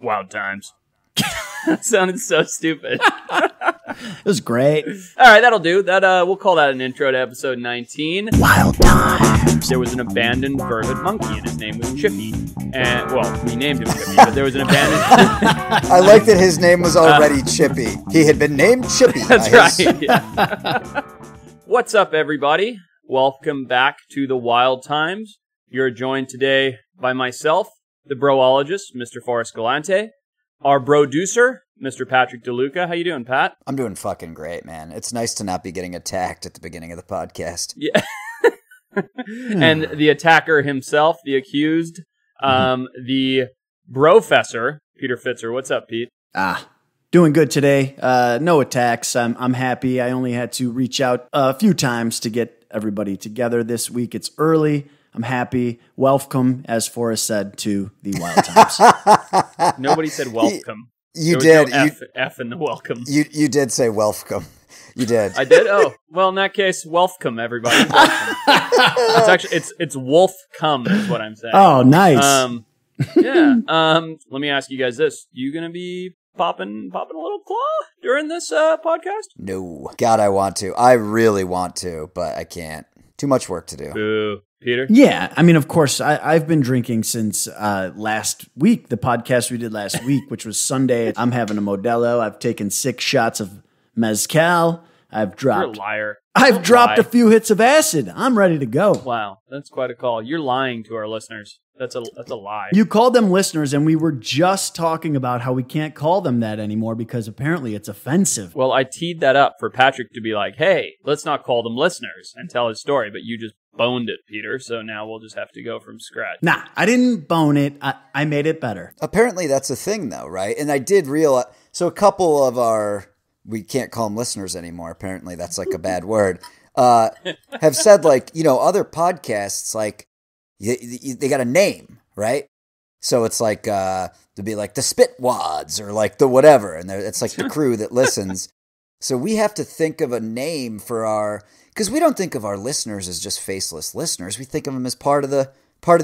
Wild Times. That sounded so stupid. It was great. All right, that'll do. That we'll call that an intro to episode 19. Wild Times. There was an abandoned vervet monkey, and his name was Chippy. And well, we named him Chippy, but there was an abandoned. I like that his name was already Chippy. He had been named Chippy. That's right. Yeah. What's up, everybody? Welcome back to the Wild Times. You're joined today by myself, the broologist, Mr. Forrest Galante. Our producer, Mr. Patrick DeLuca. How you doing, Pat? I'm doing fucking great, man. It's nice to not be getting attacked at the beginning of the podcast. Yeah. And the attacker himself, the accused, the professor, Peter Fitzer. What's up, Pete? Doing good today. No attacks. I'm happy. I only had to reach out a few times to get everybody together this week. It's early. I'm happy. Welcome, as Forrest said, to the Wild Times. Nobody said welcome. You did. No F in the welcome. You did say welcome. You did. I did? Oh. Well, in that case, welcome, everybody. Welcome. It's actually, it's wolf-come is what I'm saying. Oh, nice. Yeah. Let me ask you guys this. You going to be popping a little claw during this podcast? No. God, I want to. I really want to, but I can't. Too much work to do. Boo. Peter? Yeah. I mean, of course, I've been drinking since last week, the podcast we did last week, which was Sunday. I'm having a Modelo. I've taken 6 shots of mezcal. You're a liar. Don't dropped lie. A few hits of acid. I'm ready to go. Wow. That's quite a call. You're lying to our listeners. That's a lie. You called them listeners, and we were just talking about how we can't call them that anymore because apparently it's offensive. Well, I teed that up for Patrick to be like, hey, let's not call them listeners and tell his story, but you just boned it, Peter, so now we'll just have to go from scratch. Nah, I didn't bone it. I made it better. Apparently that's a thing, though, right? And I did realize, so a couple of our, we can't call them listeners anymore, apparently that's like a bad word, have said, like, you know, other podcasts, like, they got a name, right? So it's like, to be like the Spitwads or like the whatever. And it's like the crew that listens. So we have to think of a name for our, because we don't think of our listeners as just faceless listeners. We think of them as part of the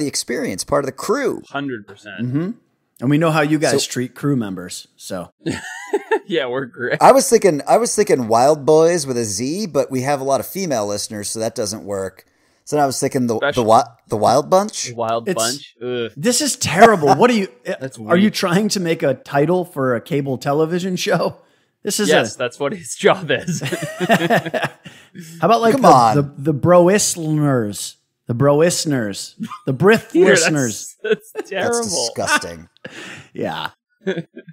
experience, part of the crew. 100%. Mm-hmm. And we know how you guys treat crew members. So yeah, we're great. I was thinking Wild Boys with a Z, but we have a lot of female listeners, so that doesn't work. So I was thinking the Wild Bunch. Wild Bunch. Ugh. This is terrible. What are you? That's weird. Are you trying to make a title for a cable television show? This is that's what his job is. How about like the broisners, the broisners, the brith listeners? That's terrible. That's disgusting. Yeah.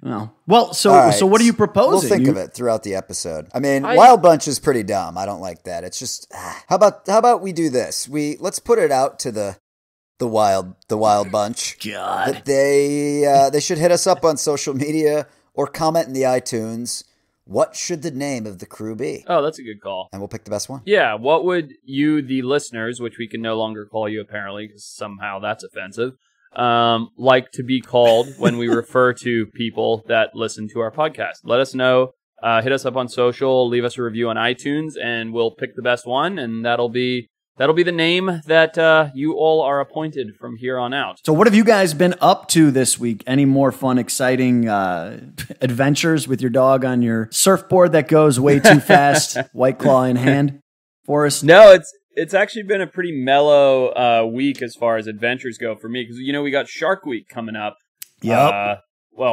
Well, so right. So what are you proposing? We'll think of it throughout the episode. I mean, Wild Bunch is pretty dumb. I don't like that. It's just how about we do this? Let's put it out to the Wild Bunch. God. That they should hit us up on social media or comment in the iTunes. What should the name of the crew be? Oh, that's a good call. And we'll pick the best one. Yeah, what would you, the listeners, which we can no longer call you apparently because somehow that's offensive. Like to be called when we refer to people that listen to our podcast. Let us know. Hit us up on social. Leave us a review on iTunes, and we'll pick the best one, and that'll be the name that you all are appointed from here on out. So, what have you guys been up to this week? Any more fun, exciting adventures with your dog on your surfboard that goes way too fast, White Claw in hand, Forrest? No, It's actually been a pretty mellow week as far as adventures go for me because, you know, we got Shark Week coming up. Yep.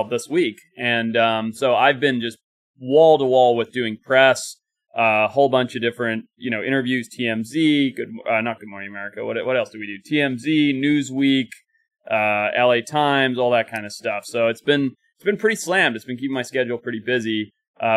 This week. And so I've been just wall to wall with doing press, a whole bunch of different, you know, interviews, TMZ, not Good Morning America. What else do we do? TMZ, Newsweek, LA Times, all that kind of stuff. So it's been pretty slammed. It's been keeping my schedule pretty busy,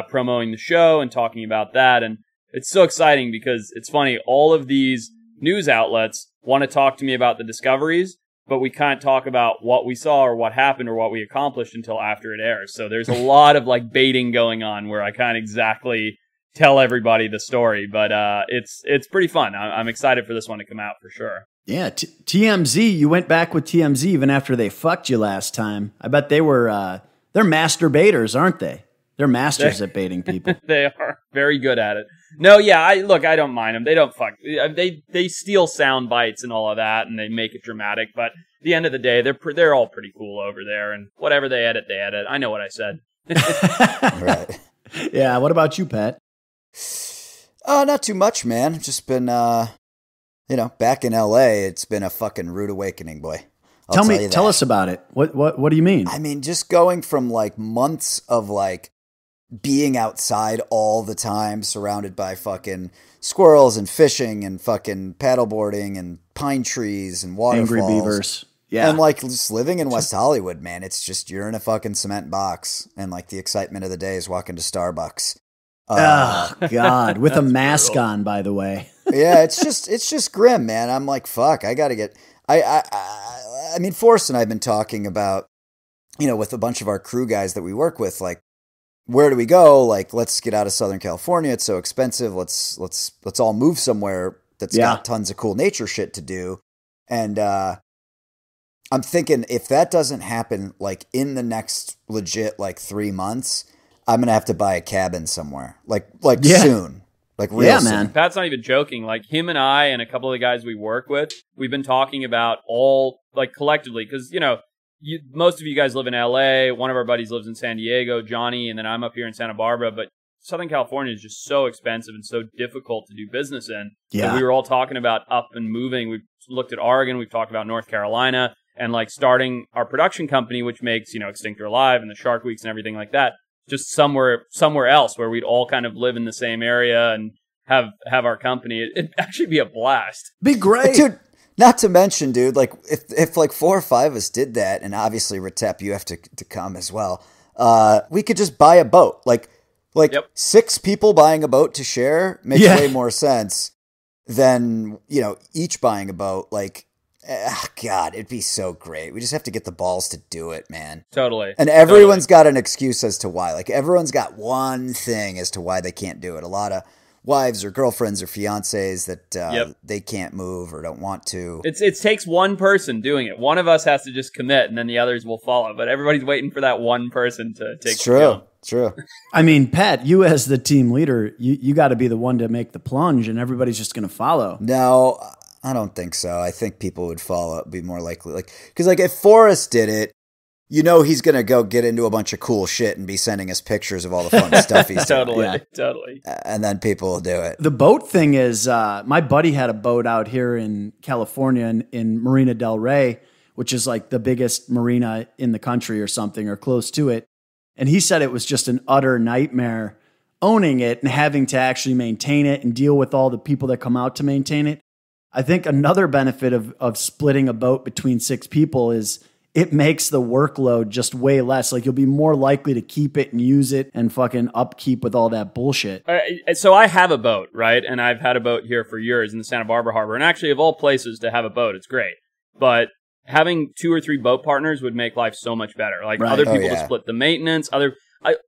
promoting the show and talking about that. And it's so exciting because it's funny. All of these news outlets want to talk to me about the discoveries, but we can't talk about what we saw or what happened or what we accomplished until after it airs. So there's a lot of like baiting going on where I can't exactly tell everybody the story, but it's pretty fun. I'm excited for this one to come out for sure. Yeah, TMZ. You went back with TMZ even after they fucked you last time. I bet they were. They're master baiters, aren't they? They're masters at baiting people. They are very good at it. No, yeah, I don't mind them. They don't fuck. They steal sound bites and all of that, and they make it dramatic. But at the end of the day, they're all pretty cool over there, and whatever they edit, they edit. I know what I said. Right. Yeah. What about you, Pat? Not too much, man. Just been, back in LA. It's been a fucking rude awakening, boy. Tell us about it. What do you mean? I mean, just going from like months of like being outside all the time, surrounded by fucking squirrels and fishing and fucking paddleboarding and pine trees and waterfalls. Angry beavers. Yeah. And like just living in West Hollywood, man, it's just, you're in a fucking cement box. And like the excitement of the day is walking to Starbucks. Oh God. With a mask brutal. On, by the way. Yeah. It's just grim, man. I'm like, fuck, I got to get, I mean, Forrest and I have been talking about, with a bunch of our crew guys that we work with, like, where do we go? Like, let's get out of Southern California. It's so expensive. Let's all move somewhere that's got tons of cool nature shit to do. And I'm thinking if that doesn't happen, like in the next legit, like 3 months, I'm going to have to buy a cabin somewhere like soon. Like real soon. Man. Pat's not even joking. Like him and I and a couple of the guys we work with, we've been talking about all like collectively because, most of you guys live in LA. One of our buddies lives in San Diego, Johnny, and then I'm up here in Santa Barbara. But Southern California is just so expensive and so difficult to do business in. Yeah. So we were all talking about up and moving. We've looked at Oregon. We've talked about North Carolina and like starting our production company, which makes, Extinct or Alive and the Shark Weeks and everything like that. Just somewhere else where we'd all kind of live in the same area and have our company. It'd actually be a blast. Be great. Dude. Not to mention, dude, like if like 4 or 5 of us did that, and obviously Retep, you have to come as well. We could just buy a boat, like 6 people buying a boat to share makes way more sense than each buying a boat. Like, God, it'd be so great. We just have to get the balls to do it, man. Totally. And everyone's got an excuse as to why. Like everyone's got one thing as to why they can't do it. A lot of wives or girlfriends or fiancés that they can't move or don't want to. It takes one person doing it. One of us has to just commit and then the others will follow. But everybody's waiting for that one person to take it down. True. I mean, Pat, you as the team leader, you got to be the one to make the plunge and everybody's just going to follow. No, I don't think so. I think people would follow. It'd be more likely. Because if Forrest did it, he's going to go get into a bunch of cool shit and be sending us pictures of all the fun stuff he's doing. Totally. And then people will do it. The boat thing is, my buddy had a boat out here in California in Marina del Rey, which is like the biggest marina in the country or something or close to it. And he said it was just an utter nightmare owning it and having to actually maintain it and deal with all the people that come out to maintain it. I think another benefit of splitting a boat between 6 people is it makes the workload just way less. Like you'll be more likely to keep it and use it and fucking upkeep with all that bullshit. So I have a boat, right? And I've had a boat here for years in the Santa Barbara Harbor. And actually, of all places to have a boat, it's great. But having 2 or 3 boat partners would make life so much better. Like other people to split the maintenance.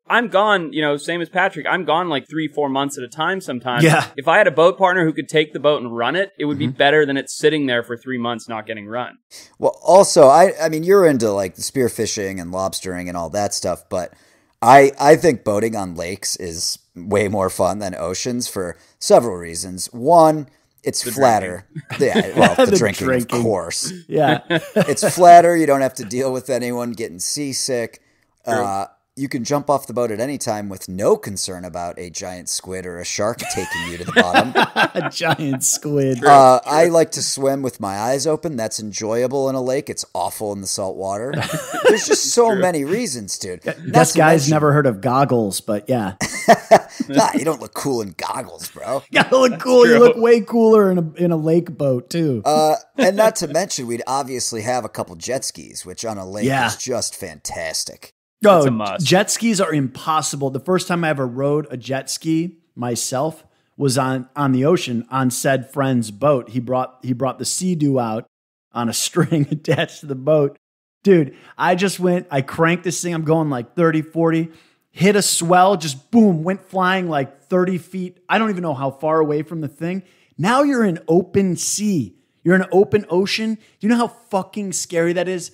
I'm gone, same as Patrick. I'm gone like 3-4 months at a time sometimes. Yeah. If I had a boat partner who could take the boat and run it, it would be better than it sitting there for 3 months not getting run. Well, also, I mean, you're into like spear fishing and lobstering and all that stuff, but I think boating on lakes is way more fun than oceans for several reasons. One, it's flatter. Drinking. Yeah, well, the drinking, of course. Yeah. It's flatter. You don't have to deal with anyone getting seasick. True. You can jump off the boat at any time with no concern about a giant squid or a shark taking you to the bottom. A giant squid. I like to swim with my eyes open. That's enjoyable in a lake. It's awful in the salt water. There's just so many reasons, dude. This guy's never heard of goggles, but yeah. Nah, you don't look cool in goggles, bro. You gotta look cool. You look way cooler in a lake boat, too. And not to mention, we'd obviously have a couple jet skis, which on a lake is just fantastic. Oh, jet skis are impossible. The first time I ever rode a jet ski myself was on the ocean on said friend's boat. He brought the Sea-Doo out on a string attached to the boat. Dude, I cranked this thing. I'm going like 30, 40, hit a swell, just boom, went flying like 30 feet. I don't even know how far away from the thing. Now you're in open sea. You're in open ocean. Do you know how fucking scary that is?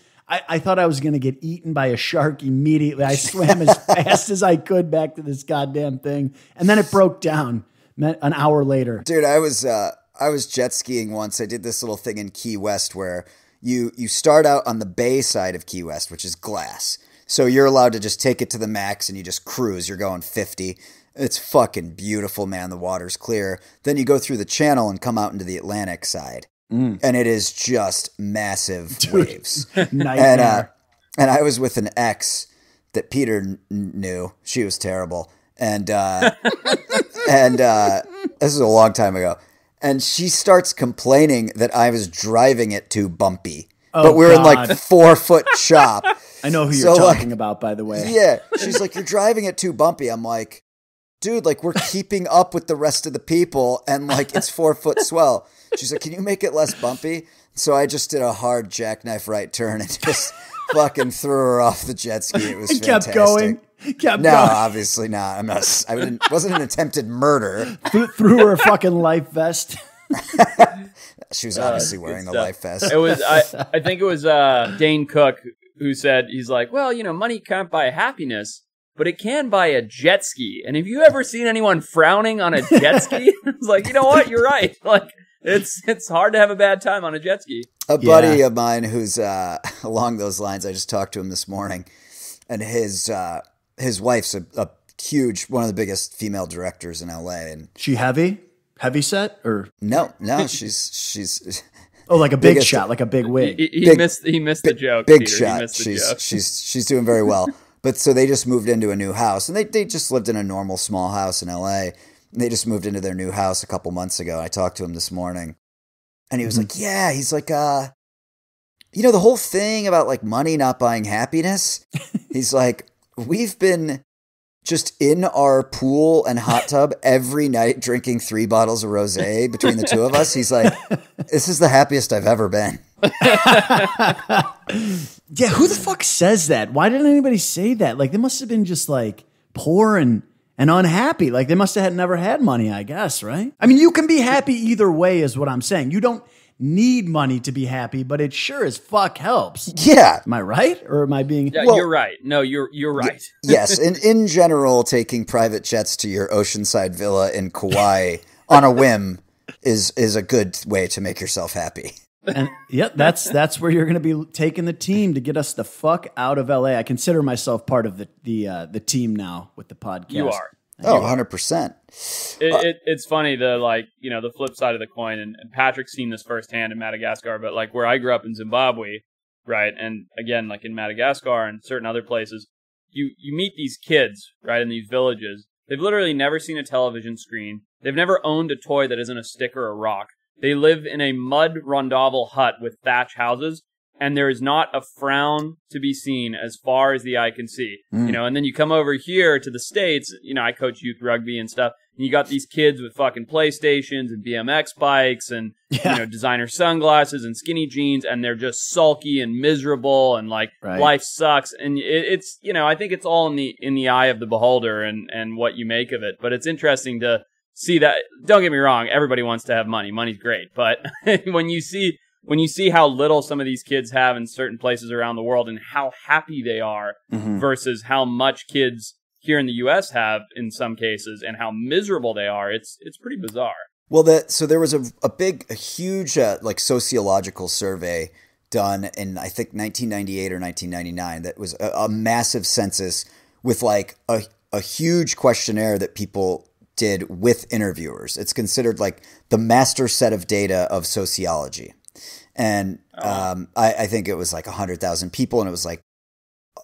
I thought I was going to get eaten by a shark immediately. I swam as fast as I could back to this goddamn thing. And then it broke down. an hour later. Dude, I was jet skiing once. I did this little thing in Key West where you start out on the bay side of Key West, which is glass. So you're allowed to just take it to the max and you just cruise. You're going 50. It's fucking beautiful, man. The water's clear. Then you go through the channel and come out into the Atlantic side. Mm. And it is just massive waves. Nightmare. And I was with an ex that Peter knew. She was terrible. And, this is a long time ago. And she starts complaining that I was driving it too bumpy. Oh, but we're in like 4-foot chop. I know who you're talking about, by the way. Yeah. She's like, you're driving it too bumpy. I'm like, dude, like we're keeping up with the rest of the people and like it's 4-foot swell. She's like, can you make it less bumpy? So I just did a hard jackknife right turn and just fucking threw her off the jet ski. It was fantastic. Kept going. No, obviously not. I'm not. It wasn't an attempted murder. Threw her a fucking life vest. She was obviously wearing the life vest. It was. I think it was Dane Cook who said, he's like, well, you know, money can't buy happiness, but it can buy a jet ski. And have you ever seen anyone frowning on a jet ski? It's like, you know what? You're right. Like, it's hard to have a bad time on a jet ski. A buddy of mine who's along those lines. I just talked to him this morning, and his wife's a huge, one of the biggest female directors in LA. And she heavy set or no, she's oh, like a big shot, like a big wig. He missed the joke. Big Peter. Shot. She's doing very well. But so they just moved into a new house, and they just lived in a normal small house in LA. And they just moved into their new house a couple months ago. I talked to him this morning, and he was like, yeah, he's like, you know, the whole thing about like money not buying happiness. He's like, we've been just in our pool and hot tub every night drinking 3 bottles of rosé between the two of us. He's like, this is the happiest I've ever been. Yeah, who the fuck says that? Why didn't anybody say that? Like, they must have been just like poor and unhappy. Like, they must have never had money, I guess, right? I mean, you can be happy either way is what I'm saying. You don't need money to be happy, but it sure as fuck helps. Yeah. Am I right? Or am I being... Yeah, well, you're right. No, you're right. Yes. And in general, taking private jets to your oceanside villa in Kauai on a whim is a good way to make yourself happy. And yep, that's where you're going to be taking the team to get us the fuck out of LA. I consider myself part of the team now with the podcast. You are. Oh, 100%. It's funny, the like, you know, the flip side of the coin, and Patrick's seen this firsthand in Madagascar, but like where I grew up in Zimbabwe, right? And again, like in Madagascar and certain other places, you meet these kids, right, in these villages. They've literally never seen a television screen. They've never owned a toy that isn't a stick or a rock. They live in a mud rondavel hut with thatch houses, and there is not a frown to be seen as far as the eye can see. Mm. You know, and then you come over here to the States, you know, I coach youth rugby and stuff, and you got these kids with fucking PlayStations and BMX bikes and, you know, designer sunglasses and skinny jeans, and they're just sulky and miserable and like life sucks. And it's, you know, I think it's all in the eye of the beholder and what you make of it. But it's interesting to see that. Don't get me wrong, everybody wants to have money. Money's great. But when you see how little some of these kids have in certain places around the world and how happy they are versus how much kids here in the U.S. have in some cases and how miserable they are, it's pretty bizarre. Well, so there was a huge like sociological survey done in, I think, 1998 or 1999 that was a massive census with like a huge questionnaire that people did with interviewers. It's considered like the master set of data of sociology. And I think it was like 100,000 people, and it was like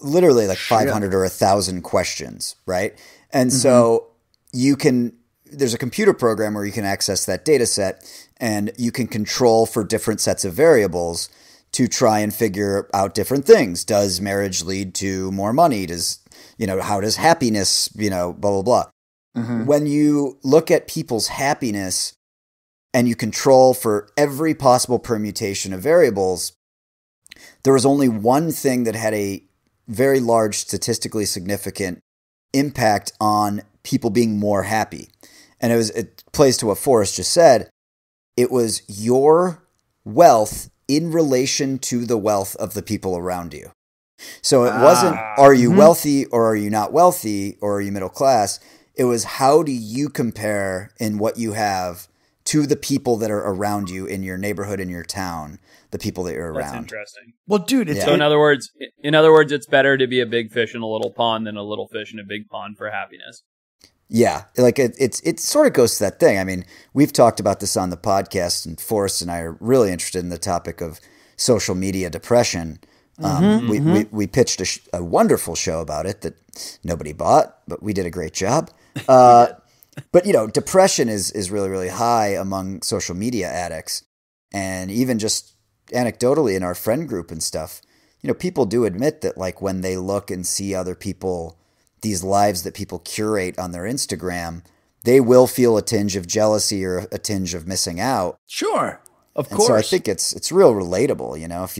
literally like 500 or 1,000 questions, right? And so there's a computer program where you can access that data set, and you can control for different sets of variables to try and figure out different things. Does marriage lead to more money? Does, you know, how does happiness, you know, blah, blah, blah. When you look at people's happiness, and you control for every possible permutation of variables, there was only one thing that had a very large statistically significant impact on people being more happy. And it plays to what Forrest just said. It was your wealth in relation to the wealth of the people around you. So it wasn't, are you wealthy or are you not wealthy or are you middle class? It was how do you compare in what you have to the people that are around you in your neighborhood, in your town, the people that you're around. That's interesting. Well, dude, it's... Yeah. So in other words, it's better to be a big fish in a little pond than a little fish in a big pond for happiness. Yeah. Like it sort of goes to that thing. I mean, we've talked about this on the podcast, and Forrest and I are really interested in the topic of social media depression. We pitched a wonderful show about it that nobody bought, but we did a great job. But, you know, depression is really, really high among social media addicts. And even just anecdotally in our friend group and stuff, you know, people do admit that, like, when they look and see other people, these lives that people curate on their Instagram, they will feel a tinge of jealousy or a tinge of missing out. Sure. Of course. And so I think it's real relatable, you know. If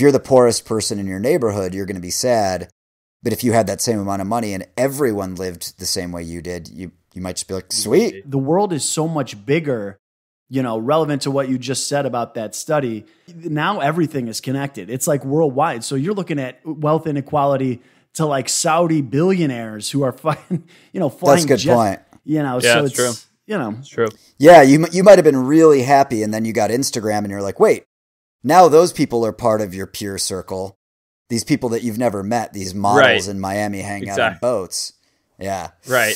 you're the poorest person in your neighborhood, you're going to be sad. But if you had that same amount of money and everyone lived the same way you did, you might just be like, sweet. The world is so much bigger, you know, relevant to what you just said about that study. Now everything is connected. It's like worldwide. So you're looking at wealth inequality to like Saudi billionaires who are fucking, you know, flying jets. That's a good point. You know, yeah, so it's true. You know, it's true. Yeah, you might have been really happy, and then you got Instagram, and you're like, wait, now those people are part of your peer circle. These people that you've never met, these models in Miami hanging out on boats. Yeah. Right.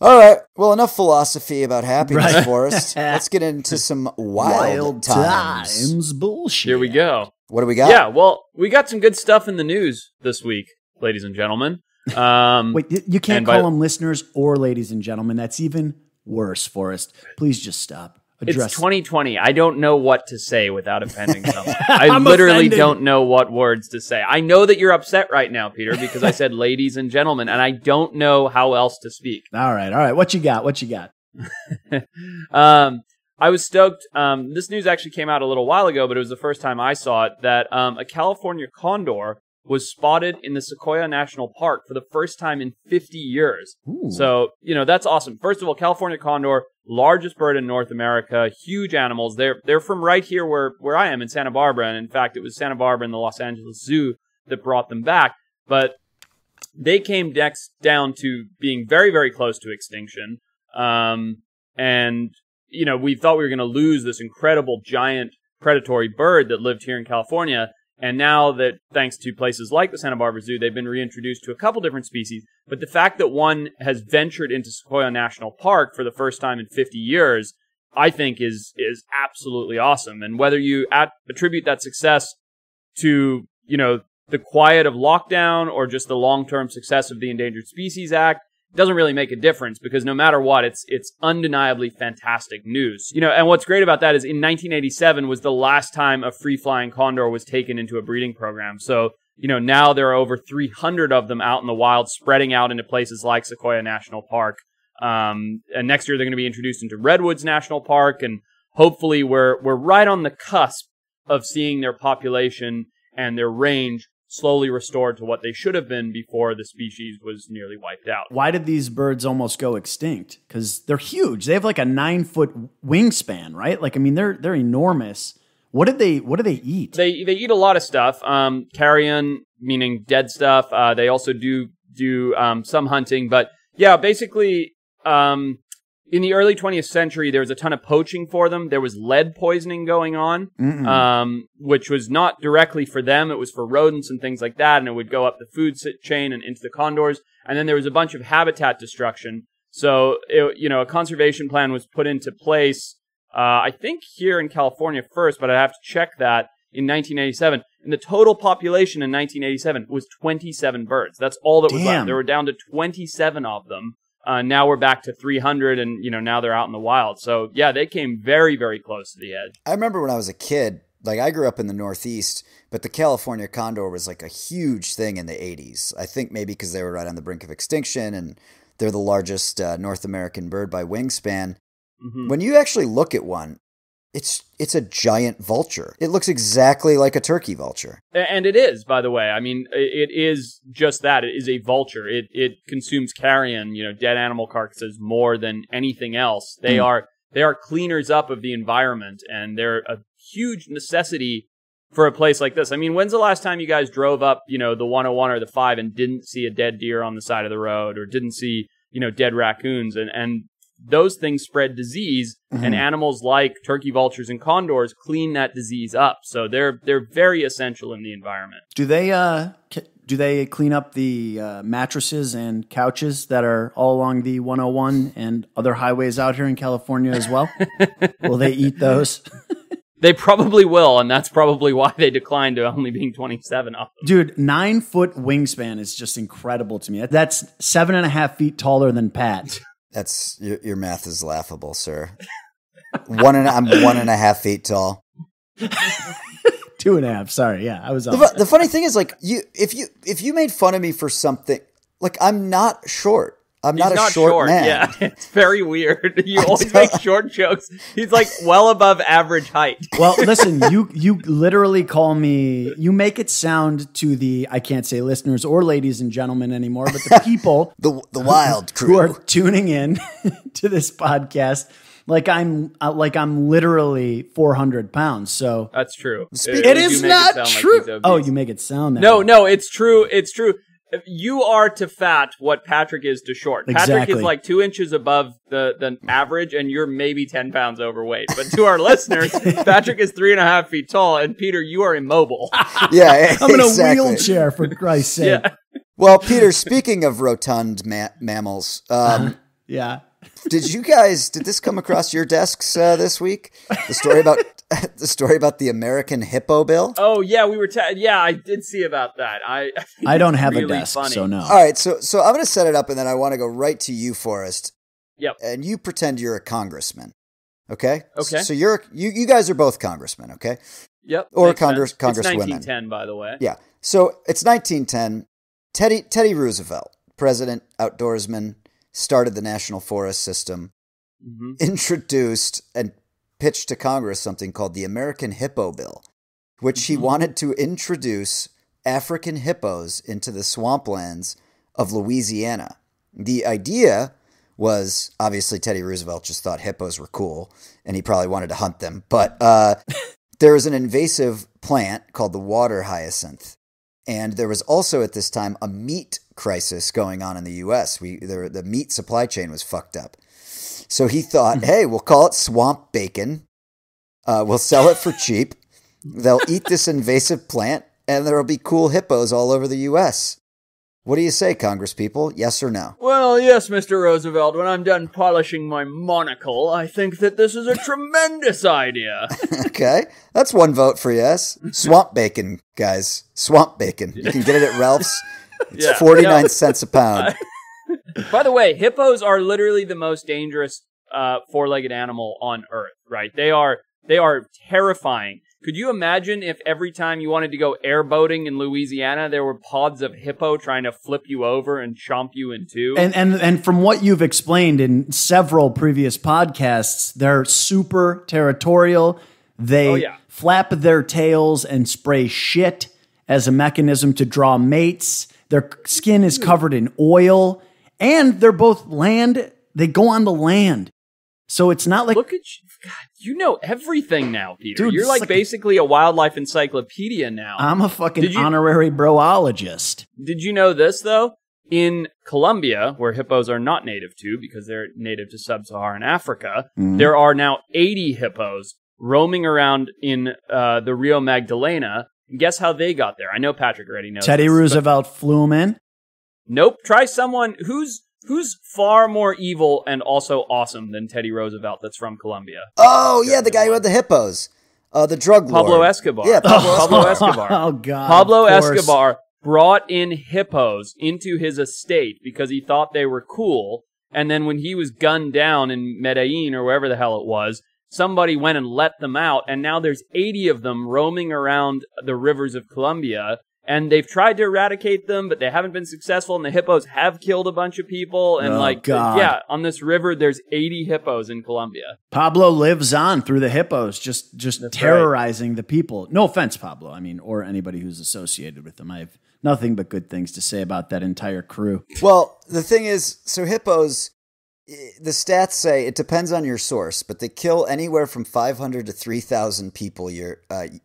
All right. Well, enough philosophy about happiness, Forrest. Let's get into some wild times bullshit. Here we go. What do we got? Yeah. Well, we got some good stuff in the news this week, ladies and gentlemen. Wait, you can't call them listeners or ladies and gentlemen. That's even worse, Forrest. Please just stop. Address. It's 2020. I don't know what to say without offending someone. I literally don't know what words to say. I know that you're upset right now, Peter, because I said ladies and gentlemen, and I don't know how else to speak. All right. What you got? I was stoked. This news actually came out a little while ago, but it was the first time I saw it, that a California condor was spotted in the Sequoia National Park for the first time in 50 years. Ooh. So, you know, that's awesome. First of all, California condor, largest bird in North America, huge animals. They're from right here where I am in Santa Barbara. And in fact, it was Santa Barbara and the Los Angeles Zoo that brought them back. But they came next down to being very, very close to extinction. And, you know, we thought we were going to lose this incredible giant predatory bird that lived here in California. And now that, thanks to places like the Santa Barbara Zoo, they've been reintroduced to a couple different species. But the fact that one has ventured into Sequoia National Park for the first time in 50 years, I think is absolutely awesome. And whether you attribute that success to, you know, the quiet of lockdown or just the long-term success of the Endangered Species Act, doesn't really make a difference, because no matter what, it's undeniably fantastic news. You know, and what's great about that is in 1987 was the last time a free-flying condor was taken into a breeding program. So, you know, now there are over 300 of them out in the wild, spreading out into places like Sequoia National Park. And next year they're going to be introduced into Redwoods National Park, and hopefully we're right on the cusp of seeing their population and their range slowly restored to what they should have been before the species was nearly wiped out. Why did these birds almost go extinct? Because they're huge. They have like a 9-foot wingspan, right? Like, I mean, they're enormous. What do they eat? They eat a lot of stuff. Carrion, meaning dead stuff. They also do some hunting, but yeah, basically, in the early 20th century, there was a ton of poaching for them. There was lead poisoning going on, which was not directly for them. It was for rodents and things like that, and it would go up the food chain and into the condors. And then there was a bunch of habitat destruction. So, a conservation plan was put into place, I think here in California first, but I'd have to check that, in 1987. And the total population in 1987 was 27 birds. That's all that was left. They were down to 27 of them. Now we're back to 300, and, you know, now they're out in the wild. So, yeah, they came very, very close to the edge. I remember when I was a kid, like, I grew up in the Northeast, but the California condor was like a huge thing in the 80s. I think maybe because they were right on the brink of extinction, and they're the largest North American bird by wingspan. Mm-hmm. When you actually look at one, it's a giant vulture. It looks exactly like a turkey vulture. And it is, by the way. I mean, it is just that. It is a vulture. It consumes carrion, you know, dead animal carcasses more than anything else. They are cleaners up of the environment, and they're a huge necessity for a place like this. I mean, when's the last time you guys drove up, you know, the 101 or the 5 and didn't see a dead deer on the side of the road, or didn't see you know, dead raccoons, and those things spread disease, mm-hmm. and animals like turkey vultures and condors clean that disease up. So they're very essential in the environment. Do they clean up the mattresses and couches that are all along the 101 and other highways out here in California as well? Will they eat those? They probably will, and that's probably why they declined to only being 27 of them. Dude, 9-foot wingspan is just incredible to me. That's 7.5 feet taller than Pat. That's your math is laughable, sir. I'm 1.5 feet tall. 2.5. Sorry, yeah, I was. The funny thing is, like, if you made fun of me for something, like, I'm not short. I'm not a short man. Yeah, it's very weird. You always make short jokes. He's like well above average height. Well, listen, you literally call me. You make it sound to the I can't say listeners or ladies and gentlemen anymore, but the people, the wild crew who are tuning in to this podcast, like I'm literally 400 pounds. So that's true. It is not true. Like, oh, you make it sound that way. No, it's true. It's true. You are to fat what Patrick is to short. Exactly. Patrick is like 2 inches above the average, and you're maybe 10 pounds overweight. But to our listeners, Patrick is 3.5 feet tall, and Peter, you are immobile. Yeah, I'm in a wheelchair, for Christ's sake. Yeah. Well, Peter, speaking of rotund mammals, yeah, did this come across your desks this week? The story about. The story about the American Hippo Bill? Oh yeah, I did see about that. I don't have a desk, so no. All right, so I'm going to set it up, and then I want to go right to you, Forrest. Yep. And you pretend you're a congressman, okay? Okay. So you guys are both congressmen, okay? Yep. Or congresswomen. It's 1910, by the way. Yeah. So it's 1910. Teddy Roosevelt, president, outdoorsman, started the National Forest System, mm-hmm. introduced and pitched to Congress something called the American Hippo Bill, which he wanted to introduce African hippos into the swamplands of Louisiana. The idea was, obviously, Teddy Roosevelt just thought hippos were cool, and he probably wanted to hunt them. But there was an invasive plant called the water hyacinth. And there was also, at this time, a meat crisis going on in the U.S. The meat supply chain was fucked up. So he thought, hey, we'll call it swamp bacon. We'll sell it for cheap. They'll eat this invasive plant, and there will be cool hippos all over the U.S. What do you say, congresspeople? Yes or no? Well, yes, Mr. Roosevelt. When I'm done polishing my monocle, I think that this is a tremendous idea. Okay. That's one vote for yes. Swamp bacon, guys. Swamp bacon. You can get it at Ralph's. It's 49 cents a pound. By the way, hippos are literally the most dangerous four-legged animal on Earth, right? They are terrifying. Could you imagine if every time you wanted to go airboating in Louisiana, there were pods of hippo trying to flip you over and chomp you in two? And from what you've explained in several previous podcasts, they're super territorial. They flap their tails and spray shit as a mechanism to draw mates. Their skin is covered in oil. And they're both land. They go on the land. So it's not like... Look at you. God, you know everything now, Peter. Dude, you're like basically a wildlife encyclopedia now. I'm a fucking honorary broologist. Did you know this, though? In Colombia, where hippos are not native to, because they're native to sub-Saharan Africa, there are now 80 hippos roaming around in the Rio Magdalena. And guess how they got there? I know Patrick already knows Teddy Roosevelt flew them in. Nope. Try someone who's far more evil and also awesome than Teddy Roosevelt. That's from Colombia. Oh yeah, the guy who had the hippos, the drug lord, Pablo Escobar. Yeah, Pablo Escobar. Oh god, Pablo Escobar brought in hippos into his estate because he thought they were cool. And then when he was gunned down in Medellin or wherever the hell it was, somebody went and let them out, and now there's 80 of them roaming around the rivers of Colombia. And they've tried to eradicate them, but they haven't been successful. And the hippos have killed a bunch of people. And on this river, there's 80 hippos in Colombia. Pablo lives on through the hippos, just terrorizing the people. No offense, Pablo. I mean, or anybody who's associated with them. I have nothing but good things to say about that entire crew. Well, the thing is, so hippos, the stats say it depends on your source, but they kill anywhere from 500 to 3,000 people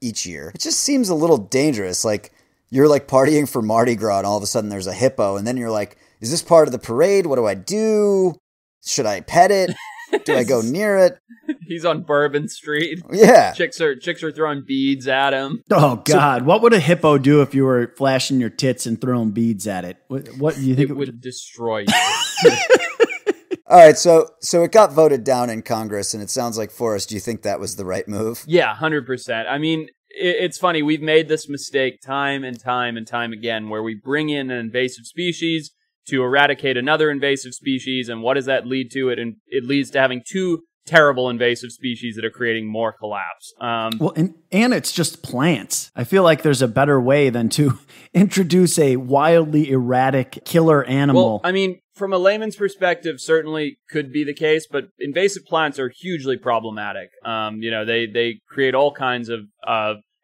each year. It just seems a little dangerous, like. You're like partying for Mardi Gras, and all of a sudden there's a hippo, and then you're like, is this part of the parade? What do I do? Should I pet it? Do I go near it? He's on Bourbon Street. Yeah. Chicks are throwing beads at him. Oh, God. So, what would a hippo do if you were flashing your tits and throwing beads at it? What do you think? It would destroy you. All right, so it got voted down in Congress, and it sounds like, Forrest, do you think that was the right move? Yeah, 100%. I mean, it's funny. We've made this mistake time and time and time again where we bring in an invasive species to eradicate another invasive species, and what does that lead to? It leads to having two terrible invasive species that are creating more collapse. Well, and it's just plants. I feel like there's a better way than to introduce a wildly erratic killer animal. Well, I mean, from a layman's perspective, certainly could be the case, but invasive plants are hugely problematic. They create all kinds of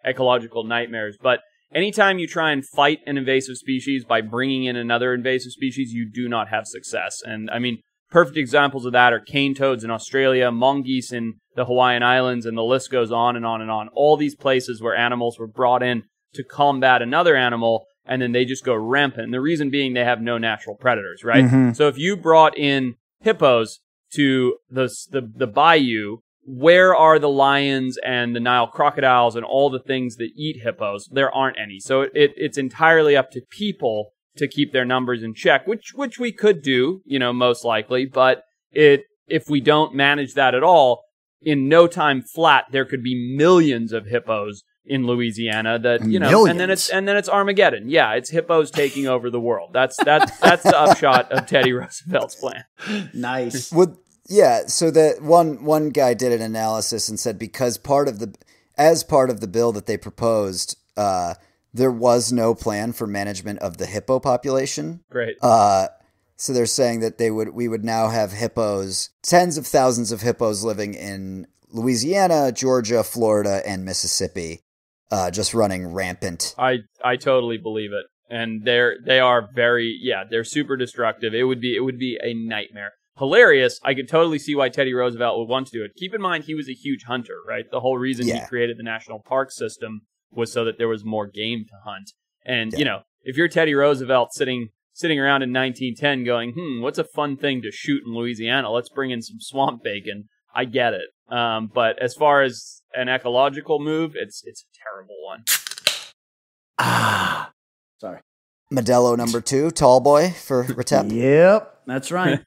ecological nightmares, but anytime you try and fight an invasive species by bringing in another invasive species, you do not have success. And I mean, perfect examples of that are cane toads in Australia, mongoose in the Hawaiian Islands, and the list goes on and on and on. All these places where animals were brought in to combat another animal, and then they just go rampant. And the reason being they have no natural predators, right? Mm-hmm. So if you brought in hippos to the bayou, where are the lions and the Nile crocodiles and all the things that eat hippos? There aren't any. So it's entirely up to people to keep their numbers in check, which we could do, most likely. But if we don't manage that at all, in no time flat, there could be millions of hippos in Louisiana that, millions. and then it's Armageddon. Yeah, it's hippos taking over the world. That's the upshot of Teddy Roosevelt's plan. Nice. Yeah, so that one guy did an analysis and said because part of the bill that they proposed, there was no plan for management of the hippo population. Great. So they're saying that we would now have hippos, tens of thousands of hippos living in Louisiana, Georgia, Florida, and Mississippi, just running rampant. I totally believe it, and they are they're super destructive. It would be a nightmare. Hilarious. I could totally see why Teddy Roosevelt would want to do it. Keep in mind, he was a huge hunter, right? The whole reason he created the national park system was so that there was more game to hunt. And, if you're Teddy Roosevelt sitting around in 1910 going, what's a fun thing to shoot in Louisiana? Let's bring in some swamp bacon. I get it. But as far as an ecological move, it's a terrible one. Ah. Sorry. Modelo number 2, tall boy for Retep. Yep, that's right.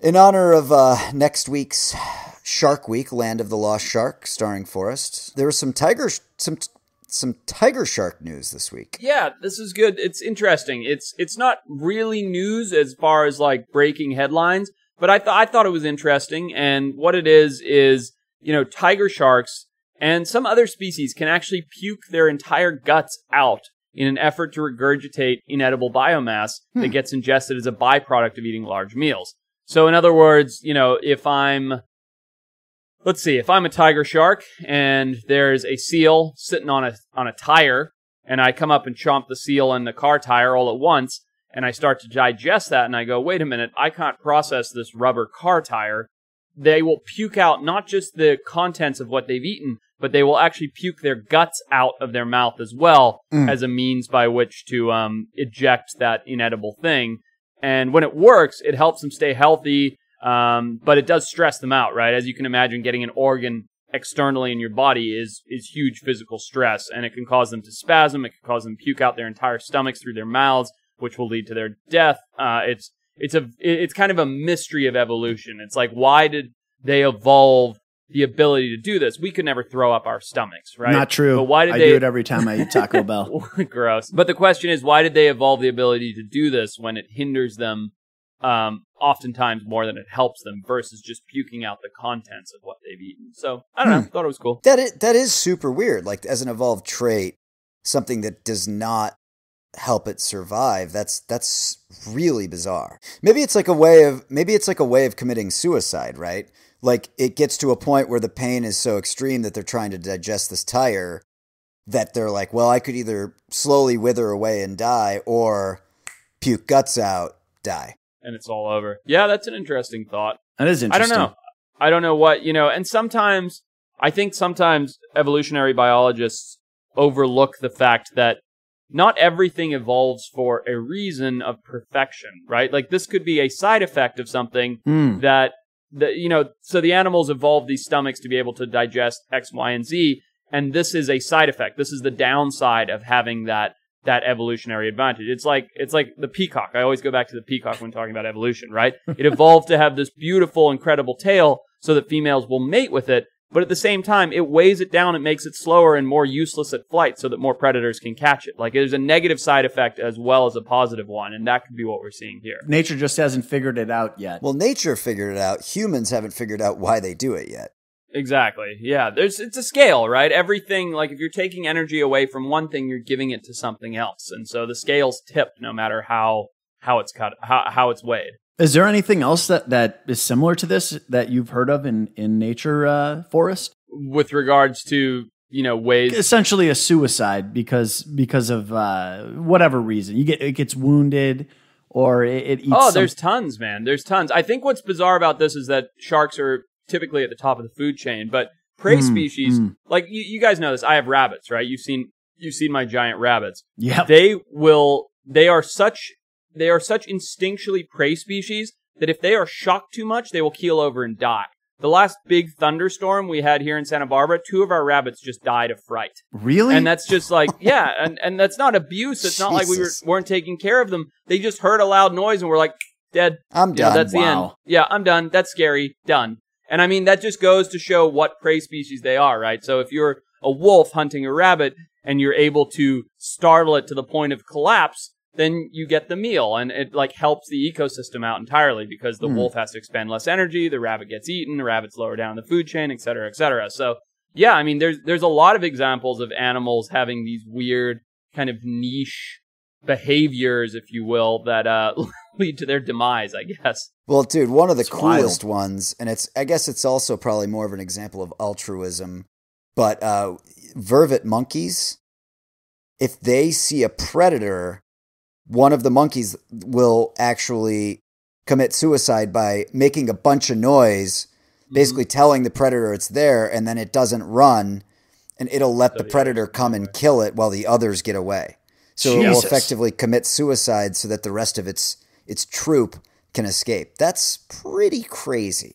In honor of next week's Shark Week, Land of the Lost Shark, starring Forrest, there was some tiger shark news this week. Yeah, this is good. It's interesting. It's not really news as far as like breaking headlines, but I thought it was interesting. And what it is tiger sharks and some other species can actually puke their entire guts out in an effort to regurgitate inedible biomass that gets ingested as a byproduct of eating large meals. So in other words, if I'm a tiger shark and there's a seal sitting on a tire and I come up and chomp the seal and the car tire all at once and I start to digest that and I go, wait a minute, I can't process this rubber car tire. They will puke out not just the contents of what they've eaten, but they will actually puke their guts out of their mouth as well as a means by which to eject that inedible thing. And when it works, it helps them stay healthy, but it does stress them out, right? As you can imagine, getting an organ externally in your body is huge physical stress, and it can cause them to spasm. It can cause them to puke out their entire stomachs through their mouths, which will lead to their death. It's kind of a mystery of evolution. It's like, why did they evolve the ability to do this? We could never throw up our stomachs, right? Not true. But why did I do it every time I eat Taco Bell. Gross. But the question is, why did they evolve the ability to do this when it hinders them oftentimes more than it helps them versus just puking out the contents of what they've eaten? So, I don't know. Thought it was cool. That is super weird. Like, as an evolved trait, something that does not help it survive. That's really bizarre. Maybe it's like a way of committing suicide, right? Like, it gets to a point where the pain is so extreme that they're trying to digest this tire that they're like, well, I could either slowly wither away and die or puke guts out, die. And it's all over. Yeah, that's an interesting thought. That is interesting. I don't know what, and sometimes evolutionary biologists overlook the fact that not everything evolves for a reason of perfection, right? Like this could be a side effect of something that, you know, so the animals evolved these stomachs to be able to digest X, Y, and Z. And this is a side effect. This is the downside of having that evolutionary advantage. It's like the peacock. I always go back to the peacock when talking about evolution, right? It evolved to have this beautiful, incredible tail so that females will mate with it. But at the same time, it weighs it down. It makes it slower and more useless at flight so that more predators can catch it. Like there's a negative side effect as well as a positive one. And that could be what we're seeing here. Nature just hasn't figured it out yet. Well, nature figured it out. Humans haven't figured out why they do it yet. Exactly. Yeah. It's a scale, right? Everything, like if you're taking energy away from one thing, you're giving it to something else. And so the scale's tipped no matter how it's cut, how it's weighed. Is there anything else that is similar to this that you've heard of in nature, Forrest? With regards to, you know, ways... Essentially a suicide because of whatever reason. It gets wounded or it eats... Oh, there's tons, man. There's tons. I think what's bizarre about this is that sharks are typically at the top of the food chain, but prey species... Like, you guys know this. I have rabbits, right? You've seen my giant rabbits. Yeah. They are such instinctually prey species that if they are shocked too much, they will keel over and die. The last big thunderstorm we had here in Santa Barbara, 2 of our rabbits just died of fright. Really? And that's just like, yeah, and that's not abuse. It's not like we weren't taking care of them. They just heard a loud noise and were like, dead. I'm done. That's the end. Yeah, I'm done. That's scary. Done. And I mean, that just goes to show what prey species they are, right? So if you're a wolf hunting a rabbit and you're able to startle it to the point of collapse, then you get the meal, and it like helps the ecosystem out entirely because the wolf has to expend less energy, the rabbit gets eaten, the rabbit's lower down the food chain, et cetera, et cetera. So, yeah, I mean, there's a lot of examples of animals having these weird kind of niche behaviors, if you will, that lead to their demise, I guess. Well, dude, one of the coolest ones, and I guess it's also probably more of an example of altruism, but vervet monkeys, if they see a predator... One of the monkeys will actually commit suicide by making a bunch of noise, basically telling the predator it's there, and then it doesn't run, and it'll let the predator come and kill it while the others get away. So it will effectively commit suicide so that the rest of its troop can escape. That's pretty crazy.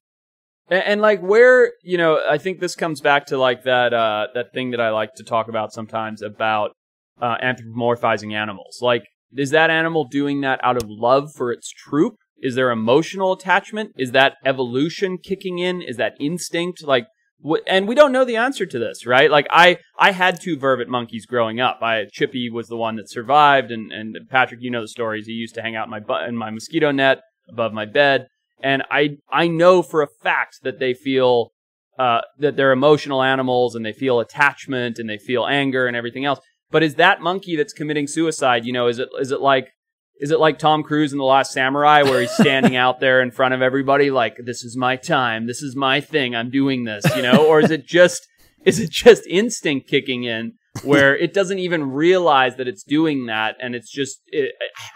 And like where, you know, I think this comes back to like that thing that I like to talk about sometimes about anthropomorphizing animals. Like, is that animal doing that out of love for its troop? Is there emotional attachment? Is that evolution kicking in? Is that instinct? Like, and we don't know the answer to this, right? Like, I had 2 vervet monkeys growing up. Chippy was the one that survived, and Patrick, you know the stories. He used to hang out in my mosquito net above my bed, and I know for a fact that they feel that they're emotional animals, and they feel attachment, and they feel anger, and everything else. But is that monkey that's committing suicide, you know, is it like Tom Cruise in The Last Samurai where he's standing out there in front of everybody like, this is my time, this is my thing, I'm doing this, you know? Or is it just instinct kicking in where it doesn't even realize that it's doing that, and it's just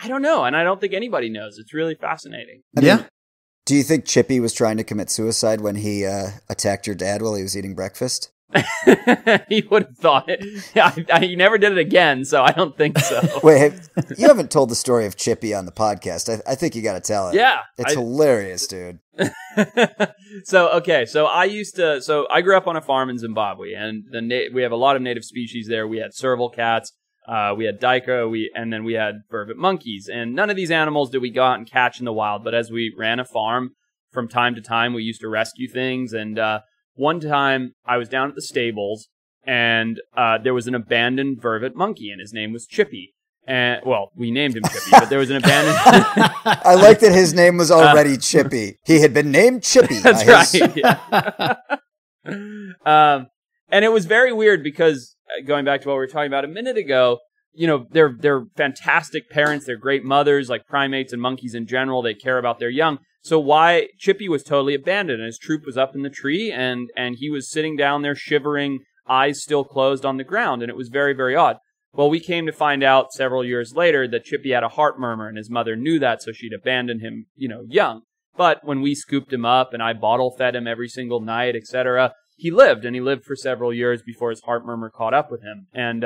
I don't know, and I don't think anybody knows. It's really fascinating. Yeah. Do you think Chippy was trying to commit suicide when he attacked your dad while he was eating breakfast? He would have thought it. He never did it again, so I don't think so. Wait, you haven't told the story of Chippy on the podcast. I think you got to tell it. Yeah. It's hilarious, dude. So I grew up on a farm in Zimbabwe, and we have a lot of native species there. We had serval cats, we had daika, and then we had vervet monkeys. And none of these animals did we go out and catch in the wild, but as we ran a farm from time to time, we used to rescue things, and one time, I was down at the stables, and there was an abandoned vervet monkey, and his name was Chippy. And well, we named him Chippy, but there was an abandoned... I like that his name was already Chippy. He had been named Chippy. That's right. Yeah. And it was very weird because, going back to what we were talking about a minute ago, you know, they're fantastic parents, they're great mothers, like primates and monkeys in general, they care about their young. So why Chippy was totally abandoned, and his troop was up in the tree, and he was sitting down there shivering, eyes still closed on the ground, and it was very, very odd. Well, we came to find out several years later that Chippy had a heart murmur, and his mother knew that, so she'd abandoned him, you know, young. But when we scooped him up, and I bottle fed him every single night, etc., he lived, and he lived for several years before his heart murmur caught up with him. And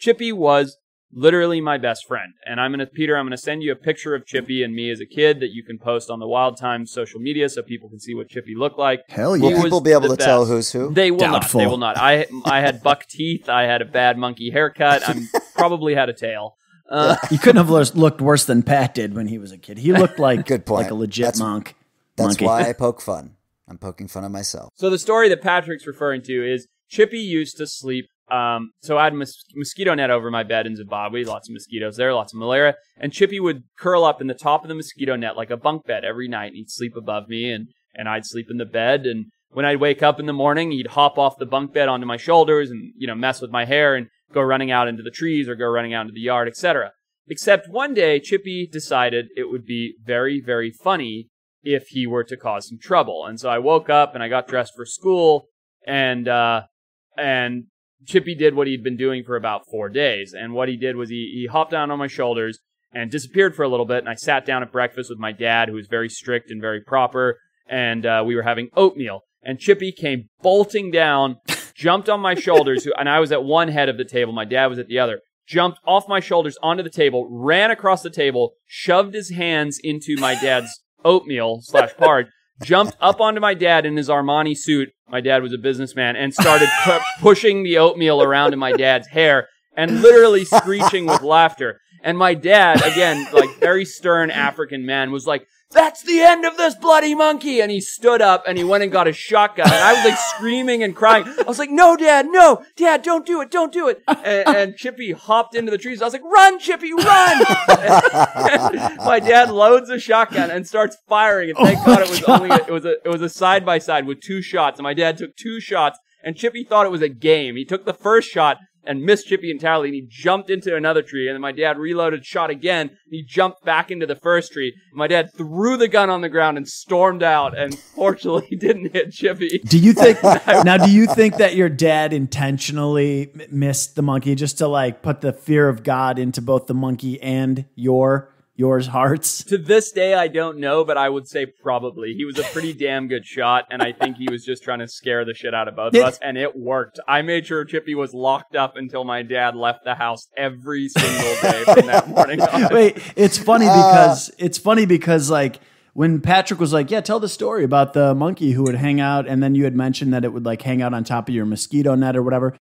Chippy was literally my best friend. And Peter, I'm gonna send you a picture of Chippy and me as a kid that you can post on the Wild Times social media so people can see what Chippy looked like. Hell yeah. Will people be able to tell who's who? They will not. They will not. I had buck teeth. I had a bad monkey haircut. I probably had a tail. You couldn't have looked worse than Pat did when he was a kid. He looked like, good point, like a legit monk. That's monkey. Why I poke fun. I'm poking fun of myself. So the story that Patrick's referring to is Chippy used to sleep. So I had a mosquito net over my bed in Zimbabwe. Lots of mosquitoes there, lots of malaria. And Chippy would curl up in the top of the mosquito net like a bunk bed every night. And he'd sleep above me, and I'd sleep in the bed. And when I'd wake up in the morning, he'd hop off the bunk bed onto my shoulders and, you know, mess with my hair and go running out into the trees or go running out into the yard, etc. Except one day, Chippy decided it would be very, very funny if he were to cause some trouble. And so I woke up and I got dressed for school, and Chippy did what he'd been doing for about 4 days. And what he did was he hopped down on my shoulders and disappeared for a little bit. And I sat down at breakfast with my dad, who was very strict and very proper. And we were having oatmeal. And Chippy came bolting down, jumped on my shoulders, and I was at one head of the table. My dad was at the other. Jumped off my shoulders onto the table, ran across the table, shoved his hands into my dad's oatmeal / porridge, jumped up onto my dad in his Armani suit. My dad was a businessman, and started pushing the oatmeal around in my dad's hair and literally screeching with laughter. And my dad, again, like very stern African man, was like, "That's the end of this bloody monkey." And he stood up and he went and got his shotgun. And I was like screaming and crying. I was like, "No, Dad, no, Dad, don't do it. Don't do it." And Chippy hopped into the trees. I was like, "Run, Chippy, run." And my dad loads a shotgun and starts firing. And thank God it was only a side by side with 2 shots. And my dad took 2 shots and Chippy thought it was a game. He took the first shot and missed Chippy entirely, and he jumped into another tree. And then my dad reloaded, shot again, and he jumped back into the first tree. My dad threw the gun on the ground and stormed out, and fortunately didn't hit Chippy. Do you think do you think that your dad intentionally missed the monkey just to like put the fear of God into both the monkey and yours hearts? To this day, I don't know, but I would say probably. He was a pretty damn good shot, and I think he was just trying to scare the shit out of both of us, and it worked. I made sure Chippy was locked up until my dad left the house every single day from that morning on. Wait, it's funny because like when Patrick was like, "Yeah, tell the story about the monkey who would hang out," and then you had mentioned that it would like hang out on top of your mosquito net or whatever.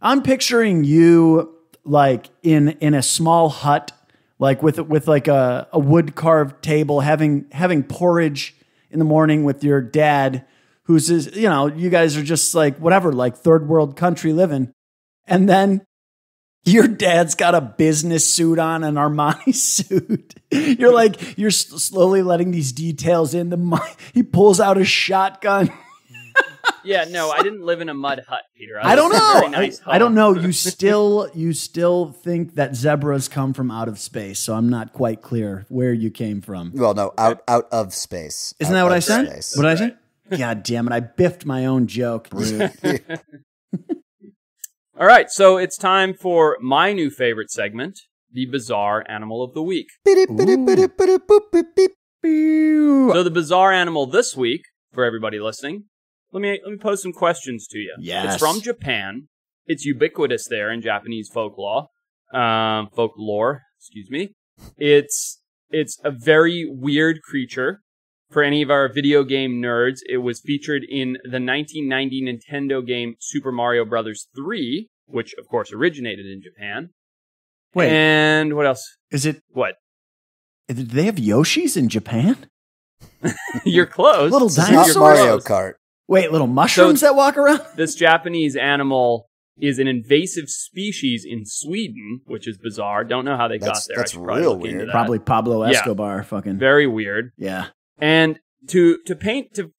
I'm picturing you like in a small hut, like with like a wood carved table, having porridge in the morning with your dad, who's, you know, you guys are just like whatever, like third world country living, and then your dad's got a business suit on, an Armani suit. You're like, you're slowly letting these details in. He pulls out a shotgun. Yeah, no, I didn't live in a mud hut, Peter. I don't know. Very nice home. I don't know. You still think that zebras come from out of space, so I'm not quite clear where you came from. Well, no, out of space. Isn't that what I said? Space. What did I say? God damn it! I biffed my own joke. Brute. All right, so it's time for my new favorite segment, the Bizarre Animal of the Week. Ooh. So the bizarre animal this week, for everybody listening. Let me pose some questions to you. Yes. It's from Japan. It's ubiquitous there in Japanese folklore. Excuse me. It's a very weird creature. For any of our video game nerds, it was featured in the 1990 Nintendo game Super Mario Bros. 3, which of course originated in Japan. Wait. And what else? Is it what? Did they have Yoshis in Japan? You're close. Little dinosaurs. Mario Kart. Wait, little mushrooms that walk around? This Japanese animal is an invasive species in Sweden, which is bizarre. Don't know how they got there. That's real weird. Probably Pablo Escobar. Yeah, fucking. Very weird. Yeah. And to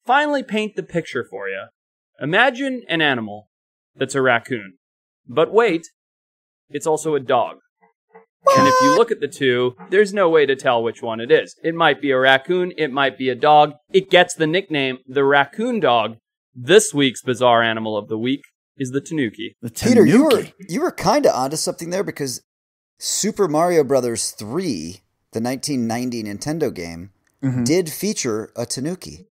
finally paint the picture for you, imagine an animal that's a raccoon. But wait, it's also a dog. What? And if you look at the two, there's no way to tell which one it is. It might be a raccoon. It might be a dog. It gets the nickname, the raccoon dog. This week's Bizarre Animal of the Week is the Tanuki. The Tanuki. Peter, you were kind of onto something there, because Super Mario Bros. 3, the 1990 Nintendo game, did feature a Tanuki.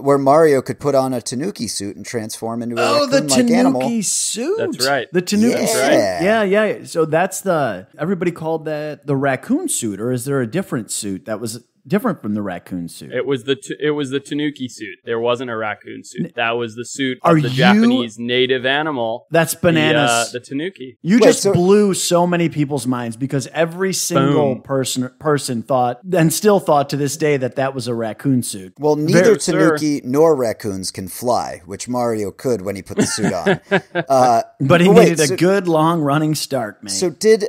where Mario could put on a Tanuki suit and transform into a raccoon-like animal. Oh, the Tanuki suit. That's right. The Tanuki suit. Yeah, yeah. So that's the, everybody called that the raccoon suit, or is there a different suit that was different from the raccoon suit? It was the Tanuki suit. There wasn't a raccoon suit. That was the suit of the Japanese native animal. That's bananas. The Tanuki. You blew so many people's minds, because every single person thought, and still thought to this day, that that was a raccoon suit. Well, neither Tanuki nor raccoons can fly, which Mario could when he put the suit on. But he needed a good long running start, man. So did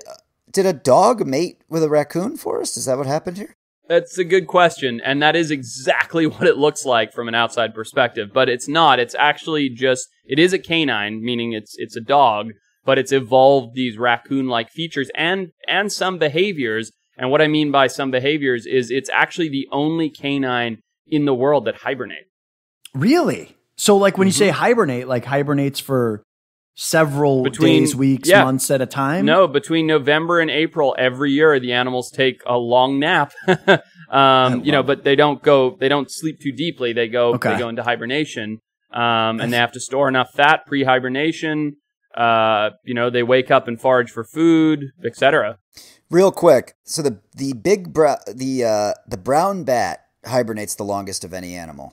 a dog mate with a raccoon, Forrest? Is that what happened here? That's a good question, and that is exactly what it looks like from an outside perspective, but it's not. It's actually just, it is a canine, meaning it's a dog, but it's evolved these raccoon-like features and some behaviors, and what I mean by some behaviors is it's actually the only canine in the world that hibernate. Really? So like when you say hibernate, like hibernates for several days, weeks, months at a time? No, between November and April every year, the animals take a long nap. But they don't sleep too deeply. They go into hibernation, and they have to store enough fat pre-hibernation. They wake up and forage for food, etc. Real quick, so the brown bat hibernates the longest of any animal.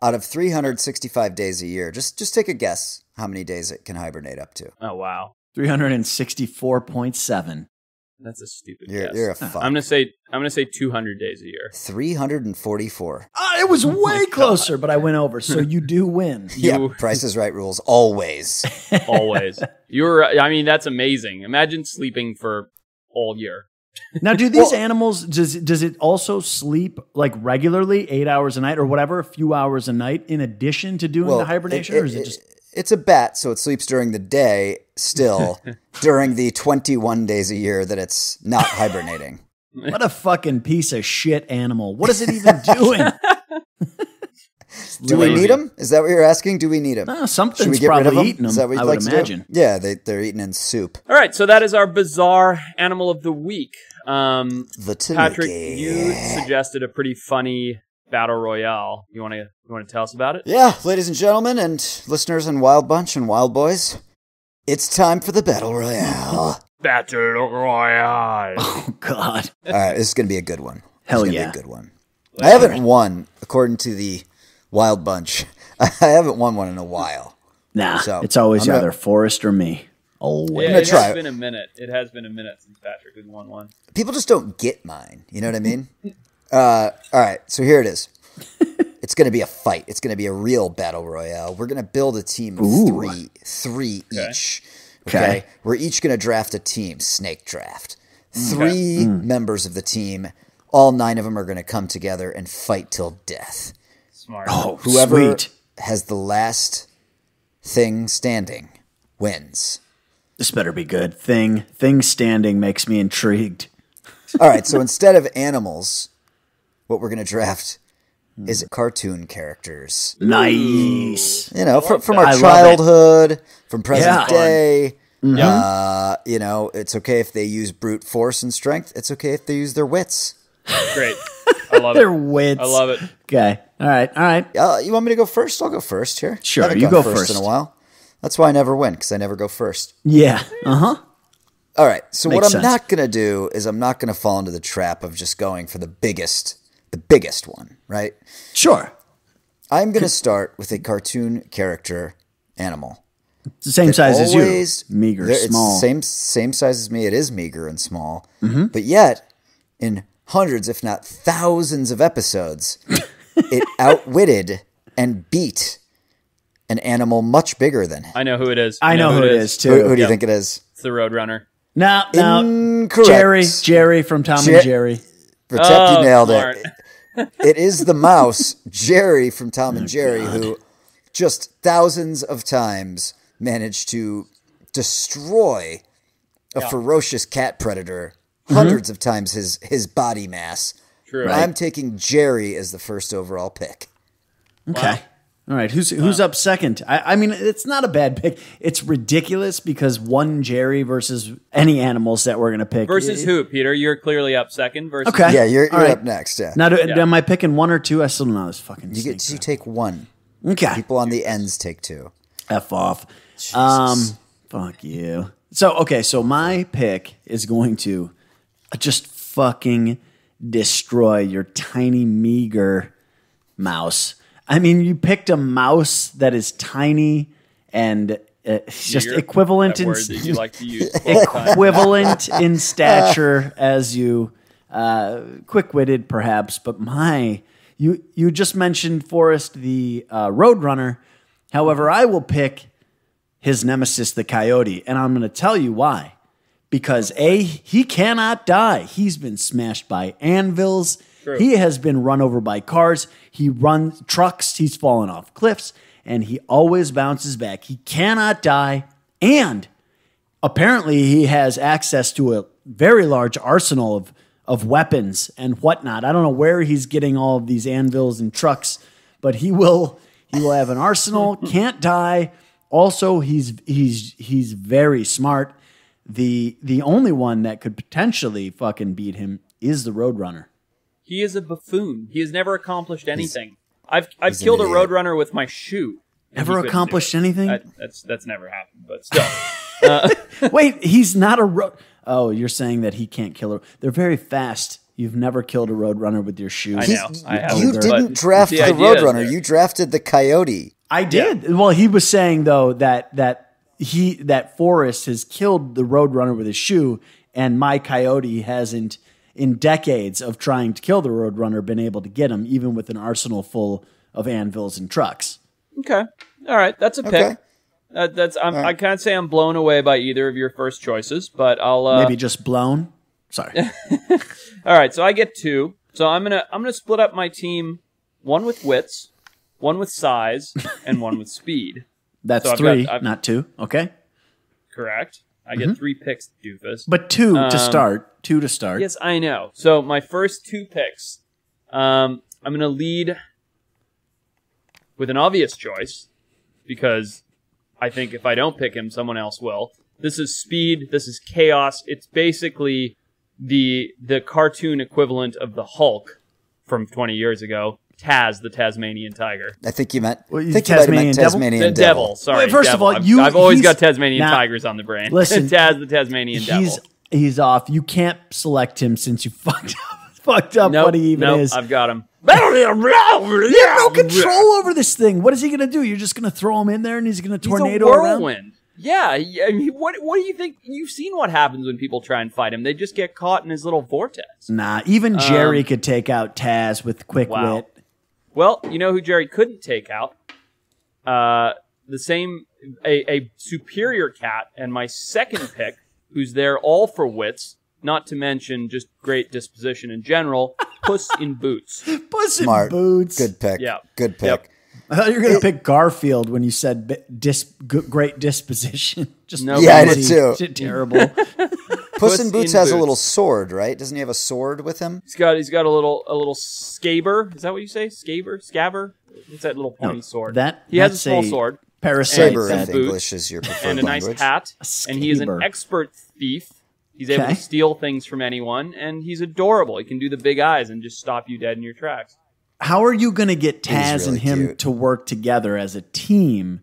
Out of 365 days a year, just take a guess how many days it can hibernate up to. Oh, wow. 364.7. That's a stupid guess. You're a fuck. I'm gonna say 200 days a year. 344. It was way closer, but I went over. So you do win. Price is Right rules always. Always. I mean, that's amazing. Imagine sleeping for all year. Now, do these animals, does it also sleep like regularly, 8 hours a night or whatever, a few hours a night in addition to doing the hibernation? Or is it just... It's a bat, so it sleeps during the day still during the 21 days a year that it's not hibernating. What a fucking piece of shit animal. What is it even doing? Do we need them? Is that what you're asking? Do we need them? Something's probably eating them. Is that what you'd like to imagine? Yeah, they're eating in soup. All right, so that is our bizarre animal of the week. The Patrick, you suggested a pretty funny battle royale. You want to tell us about it? Yeah, ladies and gentlemen, and listeners, and Wild Bunch and Wild Boys, it's time for the battle royale. Battle royale. Oh God! All right, this is going to be a good one. Hell yeah, be a good one. I haven't won, according to the Wild Bunch. I haven't won one in a while. Nah, so it's always either Forrest or me. Always. Yeah, it has been a minute. It has been a minute since Patrick has won one. People just don't get mine. You know what I mean? All right, so here it is. It's going to be a fight. It's going to be a real battle royale. We're going to build a team of three each. Okay? We're each going to draft a team, snake draft. Three members of the team. All 9 of them are going to come together and fight till death. Smart. Oh, whoever has the last thing standing wins. This better be good. Thing standing makes me intrigued. All right, so instead of animals, what we're going to draft is cartoon characters. Nice. You know, from our childhood, from present day. Yeah. It's okay if they use brute force and strength. It's okay if they use their wits. Great. I love their wits. I love it. Okay. All right. You want me to go first? I'll go first here. Sure, you go first. In a while. That's why I never win, because I never go first. Yeah. All right. So what I'm not going to do is I'm not going to fall into the trap of just going for the biggest one, right? Sure. I'm going to start with a cartoon character animal. It's the same size as you. Meager, small. Same size as me. It is meager and small. But yet, in hundreds, if not thousands of episodes, it outwitted and beat an animal much bigger than him. I know who it is. I know who it is, too. Who do you think it is? It's the Roadrunner. No. Incorrect. Jerry from Tom and Jerry. You nailed it. It is the mouse, Jerry from Tom and Jerry, who just thousands of times managed to destroy a ferocious cat predator hundreds of times his body mass. True. I'm taking Jerry as the first overall pick. Okay. Wow. All right, who's up second? I mean, it's not a bad pick. It's ridiculous because one Jerry versus any animals that we're going to pick. Versus who, Peter? You're clearly up second. Versus okay. Yeah, you're up next. Yeah. Now, am I picking one or two? I still don't know. This fucking you take one. Okay. People on the ends take two. F off. Jesus. Fuck you. So, okay, so my pick is going to just fucking destroy your tiny, meager mouse. I mean, you picked a mouse that is tiny and just equivalent in you like to use equivalent in stature as you, quick-witted perhaps. But you just mentioned Forrest the Roadrunner. However, I will pick his nemesis, the coyote, and I'm going to tell you why. Because A, he cannot die. He's been smashed by anvils. True. He has been run over by cars. He runs trucks. He's fallen off cliffs, and he always bounces back. He cannot die, and apparently he has access to a very large arsenal of weapons and whatnot. I don't know where he's getting all of these anvils and trucks, but he will have an arsenal. Can't die. Also, he's very smart. The only one that could potentially fucking beat him is the Roadrunner. He is a buffoon. He has never accomplished anything. I've killed a Roadrunner with my shoe. Never accomplished anything? That's never happened, but still. Wait, he's not a road... Oh, you're saying that he can't kill a... They're very fast. You've never killed a Roadrunner with your shoe. I know. You didn't draft the Roadrunner. You drafted the coyote. I did. Yeah. Well, he was saying, though, that Forrest has killed the Roadrunner with his shoe, and my coyote hasn't... in decades of trying to kill the Roadrunner, been able to get him, even with an arsenal full of anvils and trucks. Okay. All right. That's a pick. Okay. Right. I can't say I'm blown away by either of your first choices, but I'll... Maybe just blown? Sorry. All right. So I get two. So I'm gonna split up my team, one with wits, one with size, and one with speed. That's so not two. Okay. Correct. I get three picks, doofus. But two to start. Yes, I know. So my first two picks, I'm going to lead with an obvious choice because I think if I don't pick him, someone else will. This is speed. This is chaos. It's basically the cartoon equivalent of the Hulk from 20 years ago. Taz, the Tasmanian tiger. I think you meant Tasmanian devil. Sorry, wait, first of all, I've always got Tasmanian tigers on the brain. Listen, Taz, the Tasmanian devil. He's off. You can't select him since you fucked up what he even is. I've got him. You have no control over this thing. What is he going to do? You're just going to throw him in there and he's going to tornado around? Yeah. I mean, what do you think? You've seen what happens when people try and fight him. They just get caught in his little vortex. Nah, even Jerry could take out Taz with quick wit. Well, you know who Jerry couldn't take out? A superior cat, and my second pick, who's there all for wits, not to mention just great disposition in general, Puss in Boots. Puss in Boots. Good pick. Yeah. Good pick. Yep. I thought you were going to pick Garfield when you said great disposition. Just no. Yeah, I did too. Terrible. Puss in Boots has a little sword, right? Doesn't he have a sword with him? He's got a little scaber. Is that what you say? Scaber? Scaver? What's that little pony sword? He has a small sword. Saber in English is your preferred language. And a nice hat. And he is an expert thief. He's able to steal things from anyone. And he's adorable. He can do the big eyes and just stop you dead in your tracks. How are you going to get Taz and him to work together as a team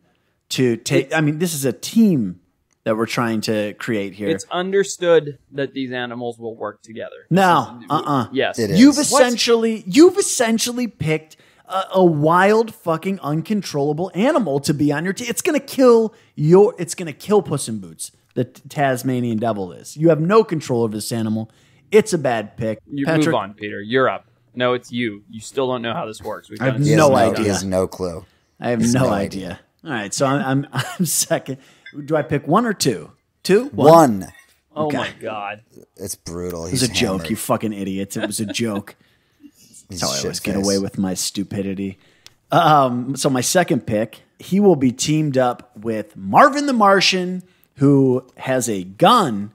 to take... I mean, this is a team that we're trying to create here. It's understood that these animals will work together. No, yes, it is. You've essentially picked a wild, fucking, uncontrollable animal to be on your team. It's gonna kill Puss in Boots. The Tasmanian devil is. You have no control over this animal. It's a bad pick. Move on, Peter. You're up. No, it's you. You still don't know how this works. I have no idea. He has no clue. I have no idea. All right, so I'm second. Do I pick one or two? Two? One. Oh, okay. My God. It's brutal. It was a joke, you fucking idiots. It was a joke. That's how I always get away with my stupidity. So my second pick, he will be teamed up with Marvin the Martian, who has a gun.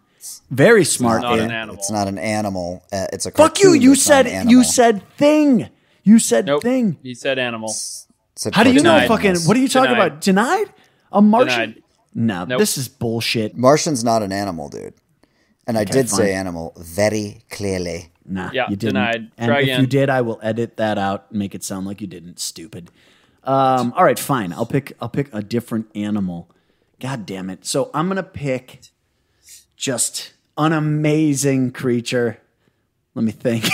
Very smart. It's not an animal. It's not an animal. It's a cartoon. Fuck you. You said thing. You said thing. He said animal. How do you know? Fucking what are you talking about? Denied? A Martian? No, this is bullshit. Martian's not an animal, dude. And I did say animal very clearly. Nah, you didn't. Denied. And if you did, I will edit that out and make it sound like you didn't. Stupid. All right, fine. I'll pick a different animal. God damn it. So I'm gonna pick just an amazing creature. Let me think.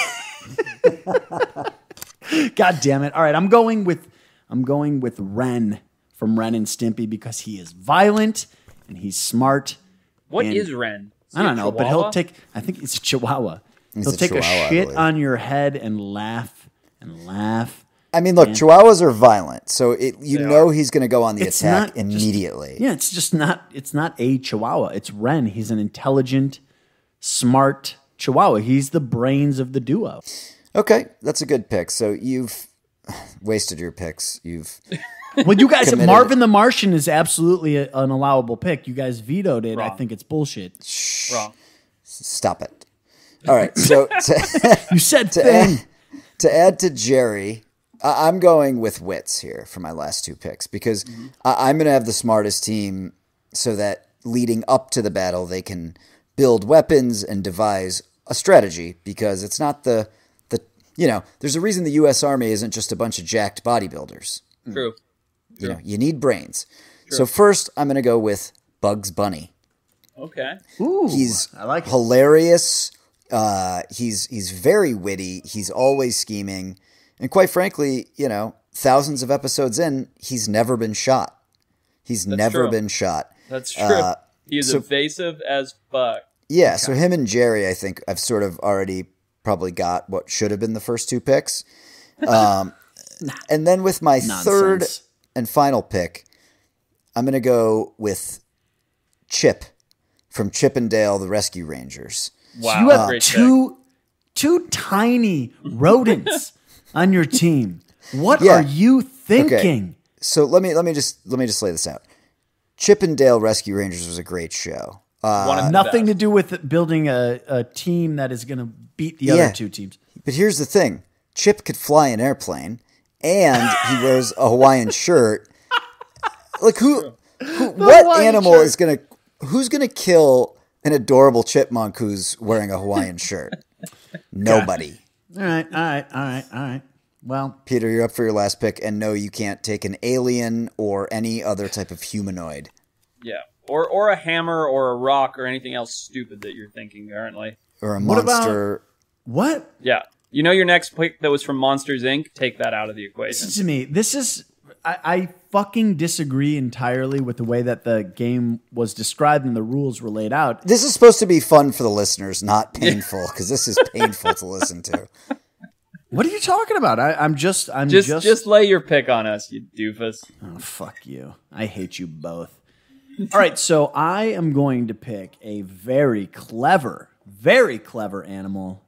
God damn it. All right, I'm going with Ren from Ren and Stimpy because he is violent and he's smart. What is Ren? I don't know, but he'll take, I think it's a Chihuahua. He'll take a shit on your head and laugh and laugh. I mean, look, Chihuahuas are violent, so you know he's going to go on the attack immediately. Yeah, it's just not. It's not a Chihuahua. It's Ren. He's an intelligent, smart Chihuahua. He's the brains of the duo. Okay, that's a good pick. So you've wasted your picks. You've well, you guys. Marvin the Martian is absolutely an allowable pick. You guys vetoed it. Wrong. I think it's bullshit. Shh. Wrong. Stop it. All right. So you said to add to Jerry. I'm going with wits here for my last two picks because I'm going to have the smartest team so that leading up to the battle, they can build weapons and devise a strategy because it's not the there's a reason the U.S. Army isn't just a bunch of jacked bodybuilders. True. You know, you need brains. True. So first I'm going to go with Bugs Bunny. Okay. Ooh, I like it. Hilarious. He's very witty. He's always scheming. And quite frankly, thousands of episodes in, he's never been shot. He's never been shot. That's true. He's evasive as fuck. Yeah, so him and Jerry, I think, I've sort of already probably got what should have been the first two picks. And then with my third and final pick, I'm going to go with Chip from Chip and Dale, the Rescue Rangers. Wow. So you have two tiny rodents. On your team, what are you thinking? Okay. So let me just lay this out. Chip and Dale Rescue Rangers was a great show. Nothing to do with building a team that is going to beat the other two teams. But here's the thing: Chip could fly an airplane, and he wears a Hawaiian shirt. Like who's going to kill an adorable chipmunk who's wearing a Hawaiian shirt? Nobody. All right. Well, Peter, you're up for your last pick, and no, you can't take an alien or any other type of humanoid. Yeah, or a hammer or a rock or anything else stupid that you're thinking currently. Or a monster. What? Yeah. Your next pick that was from Monsters Inc. Take that out of the equation. Listen to me. This is... I fucking disagree entirely with the way that the game was described and the rules were laid out. This is supposed to be fun for the listeners, not painful, because this is painful to listen to. What are you talking about? I'm just lay your pick on us, you doofus. Oh, fuck you. I hate you both. All right, so I am going to pick a very clever animal.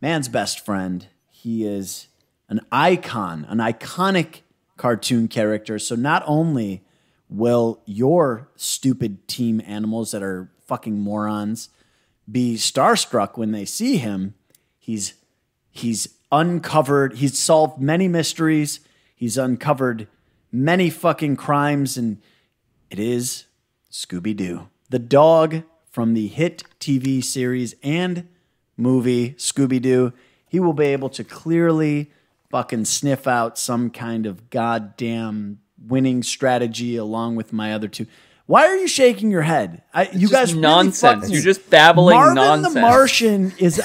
Man's best friend. He is an icon, an iconic cartoon character. So not only will your stupid team animals that are fucking morons be starstruck when they see him, he's uncovered, he's solved many mysteries, he's uncovered many fucking crimes, and it is Scooby-Doo. The dog from the hit TV series and movie Scooby-Doo, he will be able to clearly fucking sniff out some kind of goddamn winning strategy along with my other two. Why are you shaking your head? You guys nonsense. Really, you're just babbling Marvin nonsense. Marvin the Martian is.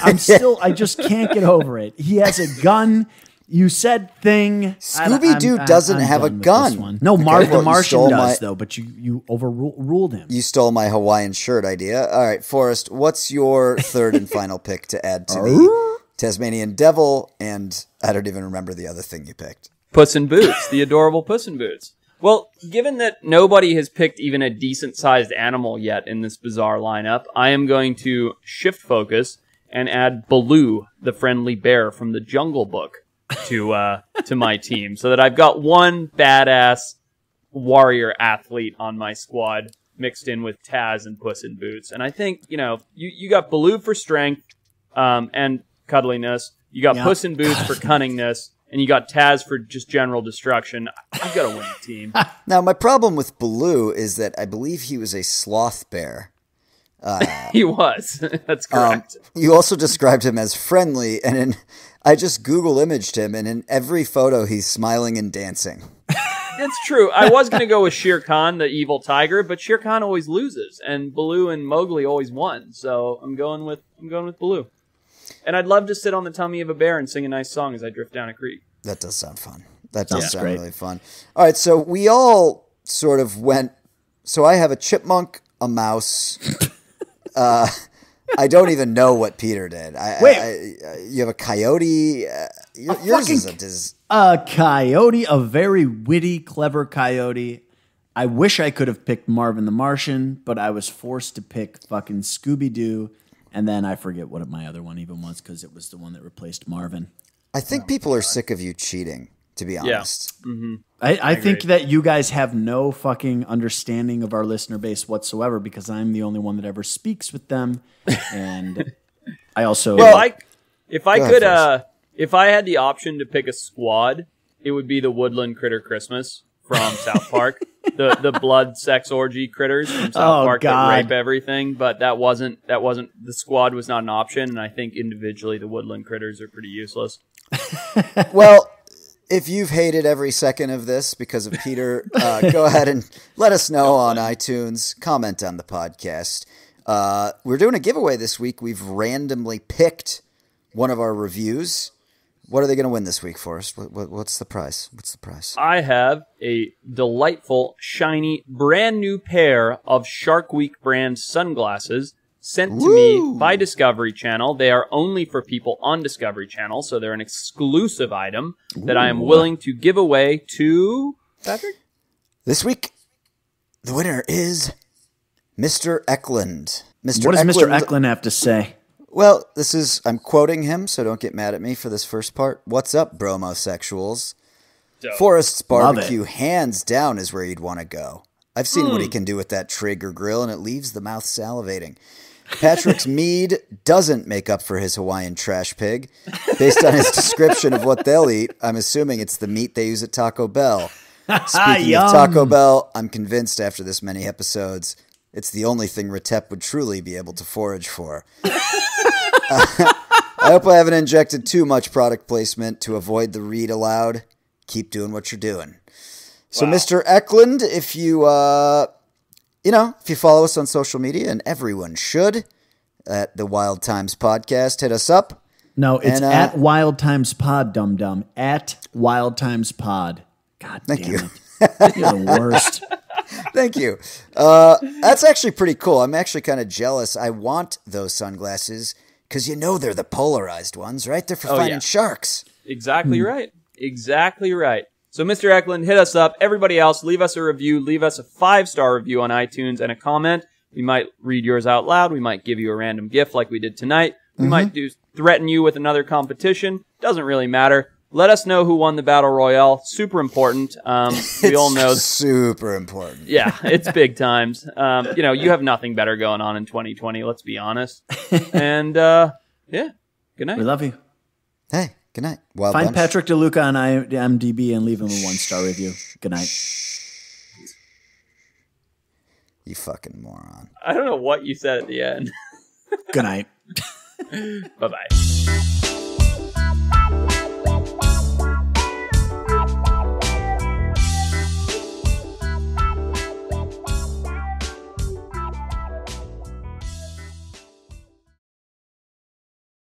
I just can't get over it. He has a gun. You said thing. Scooby-Doo doesn't have a gun. No, Marvin the Martian does though. But you overruled him. You stole my Hawaiian shirt idea. All right, Forrest. What's your third and final pick to add to the Tasmanian Devil, and I don't even remember the other thing you picked. Puss in Boots, the adorable Puss in Boots. Well, given that nobody has picked even a decent-sized animal yet in this bizarre lineup, I am going to shift focus and add Baloo, the friendly bear from the Jungle Book, to my team, so that I've got one badass warrior athlete on my squad mixed in with Taz and Puss in Boots. And I think, you got Baloo for strength, and... cuddliness. You got Puss in Boots for cunningness, and you got Taz for just general destruction. I've got a winning team. Now, my problem with Baloo is that I believe he was a sloth bear. He was. That's correct. You also described him as friendly, and I just Google imaged him, and in every photo, he's smiling and dancing. That's true. I was going to go with Shere Khan, the evil tiger, but Shere Khan always loses, and Baloo and Mowgli always won. So I'm going with Baloo. And I'd love to sit on the tummy of a bear and sing a nice song as I drift down a creek. That does sound fun. That does sound really fun. All right, so we all sort of went. So I have a chipmunk, a mouse. I don't even know what Peter did. You have a coyote. Yours is a coyote, a very witty, clever coyote. I wish I could have picked Marvin the Martian, but I was forced to pick fucking Scooby-Doo. And then I forget what my other one even was because it was the one that replaced Marvin. I think people are sick of you cheating, to be honest. Yeah. Mm-hmm. I think that you guys have no fucking understanding of our listener base whatsoever because I'm the only one that ever speaks with them. And I also... Well, if I had the option to pick a squad, it would be the Woodland Critter Christmas from South Park. The blood sex orgy critters from South Park that rape everything, but that wasn't the squad was not an option, and I think individually the Woodland Critters are pretty useless. Well, if you've hated every second of this because of Peter, go ahead and let us know on iTunes. Comment on the podcast. We're doing a giveaway this week. We've randomly picked one of our reviews. What are they going to win this week, Forrest? What's the prize? What's the prize? I have a delightful, shiny, brand new pair of Shark Week brand sunglasses sent to me by Discovery Channel. They are only for people on Discovery Channel, so they're an exclusive item that I am willing to give away to Patrick. This week, the winner is Mr. Eklund. What does Mr. Eklund have to say? Well, I'm quoting him, so don't get mad at me for this first part. What's up, bromosexuals? Forrest's barbecue, hands down, is where you'd want to go. I've seen what he can do with that trig or grill, and it leaves the mouth salivating. Patrick's mead doesn't make up for his Hawaiian trash pig. Based on his description of what they'll eat, I'm assuming it's the meat they use at Taco Bell. Speaking of Taco Bell, I'm convinced after this many episodes, it's the only thing Retep would truly be able to forage for. I hope I haven't injected too much product placement to avoid the read aloud. Keep doing what you're doing. So, Mr. Eklund, if you, if you follow us on social media, and everyone should, at the Wild Times Podcast, hit us up. No, it's at Wild Times Pod, dum-dum. At Wild Times Pod. God damn it. You're the worst. Thank you. That's actually pretty cool. I'm actually kind of jealous. I want those sunglasses because they're the polarized ones, right? They're for finding sharks. Exactly right. Exactly right. So, Mr. Eklund, hit us up. Everybody else, leave us a review. Leave us a 5-star review on iTunes and a comment. We might read yours out loud. We might give you a random gift like we did tonight. We might threaten you with another competition. Doesn't really matter. Let us know who won the Battle Royale. Super important. We all know. Super important. Yeah, it's big times. You have nothing better going on in 2020, let's be honest. And, good night. We love you. Hey, good night. Wild Find bunch. Patrick DeLuca on IMDb and leave him a 1-star review. Good night. You fucking moron. I don't know what you said at the end. Good night. Bye-bye.